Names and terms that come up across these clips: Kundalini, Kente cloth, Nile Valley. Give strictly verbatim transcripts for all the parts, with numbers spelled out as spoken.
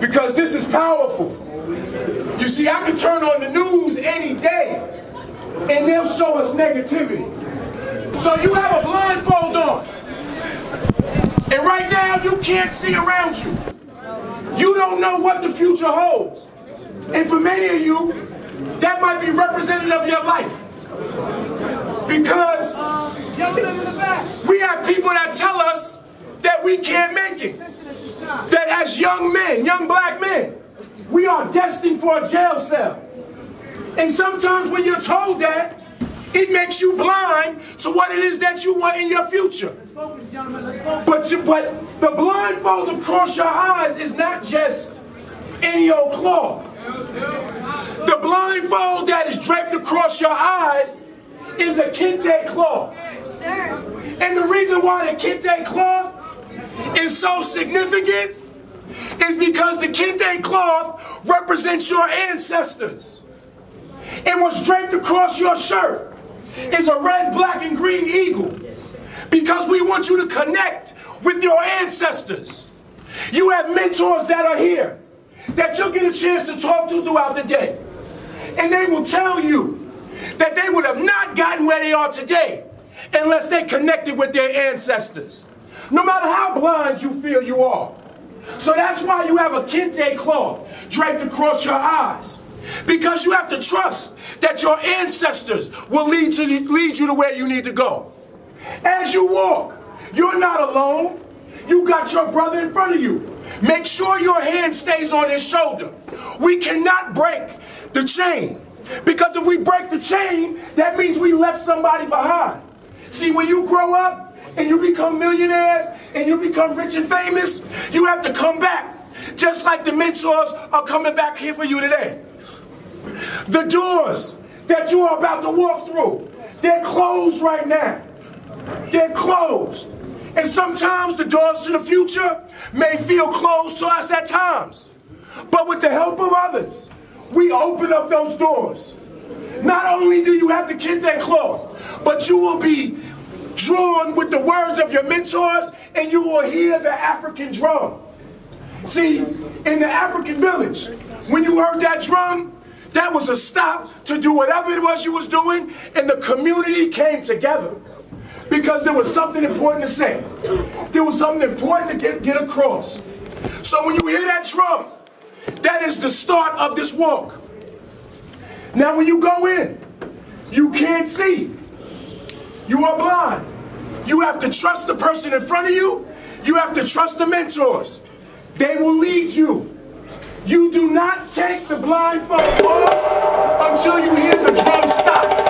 because this is powerful. You see, I can turn on the news any day and they'll show us negativity. So you have a blindfold on, and right now you can't see around you. You don't know what the future holds. And for many of you, that might be representative of your life. Because we have people that tell us that we can't make it. That as young men, young black men, we are destined for a jail cell. And sometimes when you're told that, it makes you blind to what it is that you want in your future. But, you, but the blindfold across your eyes is not just any old cloth. The blindfold that is draped across your eyes is a kente cloth. And the reason why the kente cloth is so significant is because the kente cloth represents your ancestors. And what's draped across your shirt is a red, black, and green eagle, because we want you to connect with your ancestors. You have mentors that are here that you'll get a chance to talk to throughout the day. And they will tell you that they would have not gotten where they are today unless they connected with their ancestors, no matter how blind you feel you are. So that's why you have a kente cloth draped across your eyes, because you have to trust that your ancestors will lead, to, lead you to where you need to go. As you walk, you're not alone. You got your brother in front of you. Make sure your hand stays on his shoulder. We cannot break the chain, because if we break the chain, that means we left somebody behind. See, when you grow up and you become millionaires and you become rich and famous, you have to come back, just like the mentors are coming back here for you today. The doors that you are about to walk through, they're closed right now. They're closed. And sometimes the doors to the future may feel closed to us at times. But with the help of others, we open up those doors. Not only do you have the kente cloth, but you will be drawn with the words of your mentors, and you will hear the African drum. See, in the African village, when you heard that drum, that was a stop to do whatever it was you was doing, and the community came together because there was something important to say. There was something important to get, get across. So when you hear that drum, that is the start of this walk. Now when you go in, you can't see. You are blind. You have to trust the person in front of you. You have to trust the mentors. They will lead you. You do not take the blindfold off until you hear the drum stop.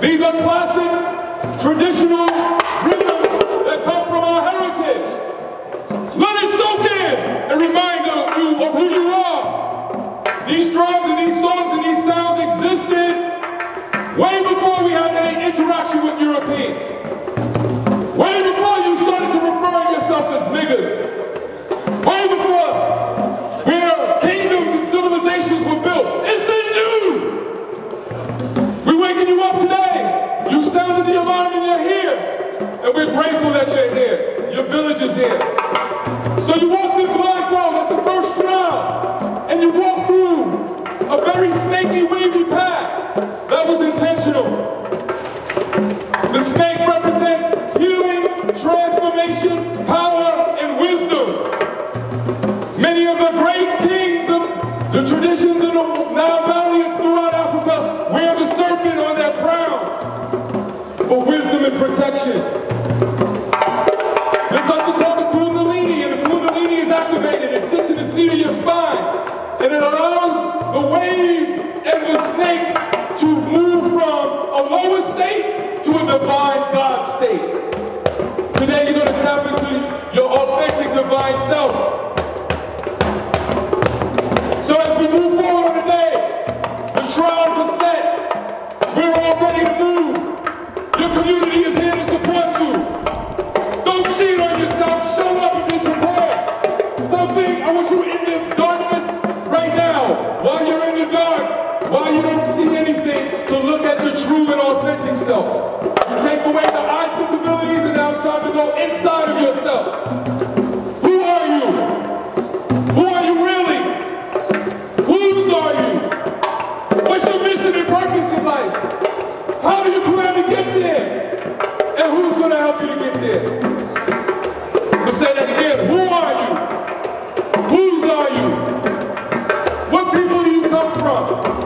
These are classic, traditional rhythms that come from our heritage. Let it soak in and remind you of who you are. These drums and these songs and these sounds existed way before we had any interaction with Europeans. Way before you started to refer yourself as niggas. Way before where kingdoms and civilizations were built. It's you up today. You sounded the alarm and you're here. And we're grateful that you're here. Your village is here. So you walked in blindfold, that's the first trial. And you walked through a very snaky, wavy path. That was intentional. The snake represents healing, transformation, power, and wisdom. Many of the great kings of the traditions in the Nile Valley and throughout Africa wear the serpent on their crowns for wisdom and protection. There's something called the Kundalini, and the Kundalini is activated. It sits in the seat of your spine, and it allows the wave and the snake to move from a lower state to a divine God state. Today you're going to tap into your authentic divine self. So as we move forward today, the trials are set. We're all ready to move. Your community is here to support you. Don't cheat on yourself. Show up and be prepared. Something, I want you in the darkness right now. While you're in the dark, while you don't see anything, to look at your true and authentic self. You take away the eye sensibilities, and now it's time to go inside of yourself. Life. How do you plan to get there? And who's going to help you to get there? We'll say that again. Who are you? Whose are you? What people do you come from?